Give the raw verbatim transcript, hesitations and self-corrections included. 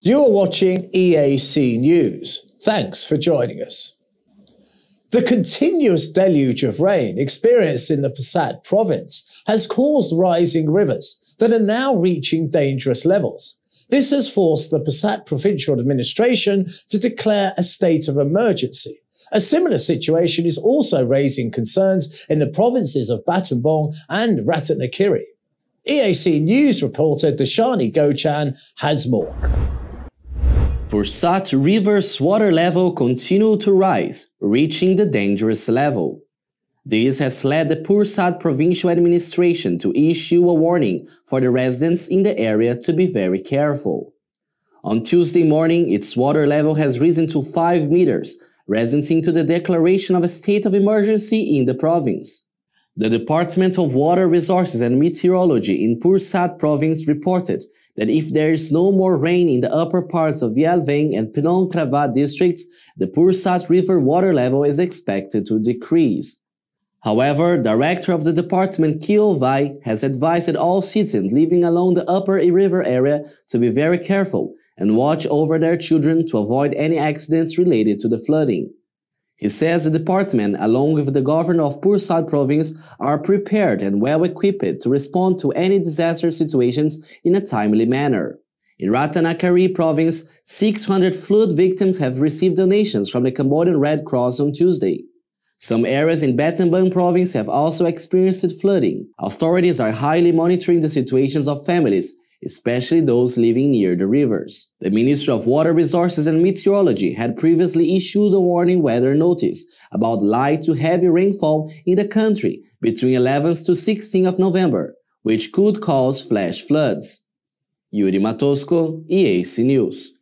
You are watching E A C News. Thanks for joining us. The continuous deluge of rain experienced in the Pursat province has caused rising rivers that are now reaching dangerous levels. This has forced the Pursat provincial administration to declare a state of emergency. A similar situation is also raising concerns in the provinces of Battambang and Ratanakiri. E A C News reporter Deshani Gochan has more. Pursat River's water level continued to rise, reaching the dangerous level. This has led the Pursat provincial administration to issue a warning for the residents in the area to be very careful. On Tuesday morning, its water level has risen to five meters, resulting in the declaration of a state of emergency in the province. The Department of Water Resources and Meteorology in Pursat province reported that if there is no more rain in the upper parts of Veal Veng and Phnom Kravanh districts, the Pursat River water level is expected to decrease. However, Director of the Department Keo Vay has advised all citizens living along the upper river area to be very careful and watch over their children to avoid any accidents related to the flooding. He says the department, along with the governor of Pursat province, are prepared and well-equipped to respond to any disaster situations in a timely manner. In Ratanakiri province, six hundred flood victims have received donations from the Cambodian Red Cross on Tuesday. Some areas in Battambang province have also experienced flooding. Authorities are highly monitoring the situations of families, especially those living near the rivers. The Ministry of Water Resources and Meteorology had previously issued a warning weather notice about light to heavy rainfall in the country between eleventh to sixteenth of November, which could cause flash floods. Yuri Matosko, E A C News.